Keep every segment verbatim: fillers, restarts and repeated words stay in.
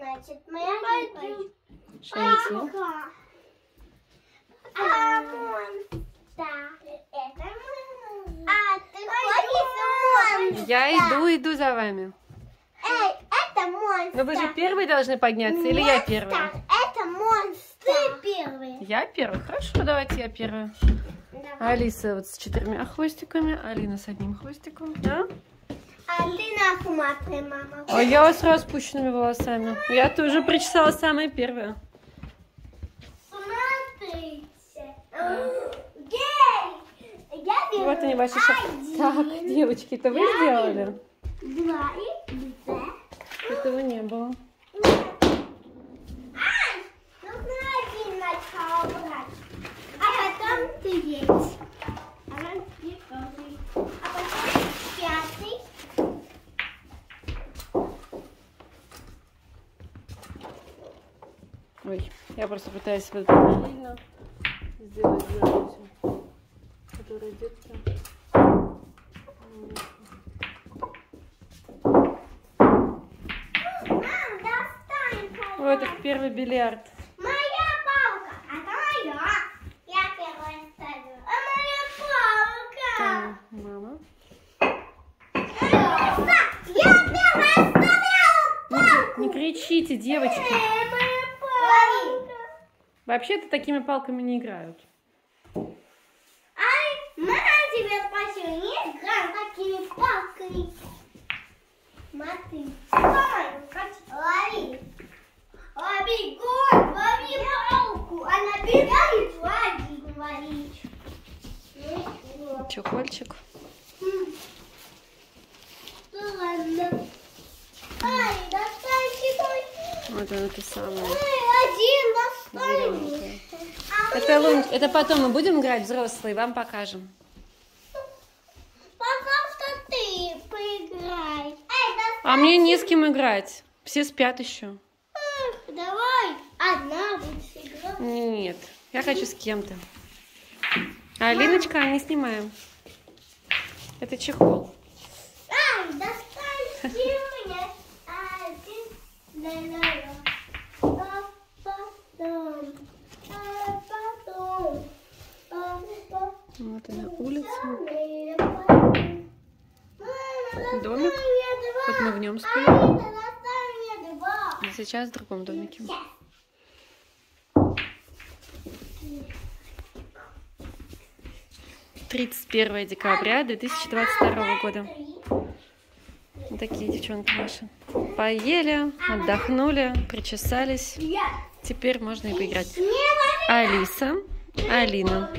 значит, мы пойдем. Пойдем. А вон, да, это мы. А ты ходишь, монстр. Я иду, иду за вами. Эй, это монстр. Но вы же первые должны подняться, или я первая? Это монстр. Ты первая. Я первая, хорошо, давайте я первая. Давай. Алиса вот с четырьмя хвостиками, Алина с одним хвостиком, да? Алина хмурая, мама. А я вас с распущенными волосами. Я тоже причесала самое первое. Смотрите. Вот они ваши шапки. Так, девочки, это вы сделали? Два и два. Этого не было. Есть. А потом пятый. Ой, я просто пытаюсь вот параллельно сделать запись, которая идет там. Вот это первый бильярд. Кричите, девочки. Вообще-то такими палками не играют. Ай, мама тебя спасибо, не играем такими палками. Маты, лови, лови год, лови палку, она берет, лови, говорит. Чехольчик. Вот он, это самое. Один, а это, лун... это потом мы будем играть, взрослые, вам покажем. Пока что ты поиграй. А мне не с кем играть. Все спят еще. Давай, одна будешь играть. Нет, я хочу с кем-то. А Алиночка, а не снимаем. Это чехол. Ай, достань меня. Один, вот она, улица. Домик. Вот мы в нем спим. А сейчас в другом домике. тридцать первое декабря две тысячи двадцать второго года. Вот такие девчонки наши. Поели, отдохнули, причесались. Теперь можно и поиграть. Алиса, Алина.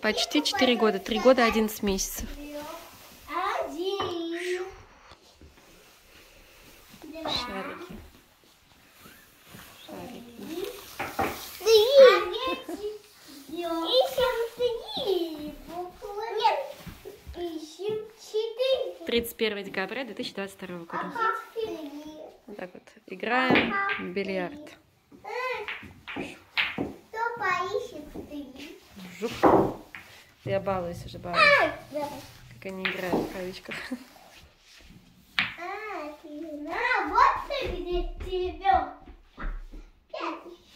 Почти четыре года. три года одиннадцать месяцев. Шарики. Шарики. тридцать первое декабря две тысячи двадцать второго года. Вот так вот. Играем в бильярд. Жуп. Я балуюсь уже, балуюсь. Как они играют в кавичках. А, вот ты где тебя.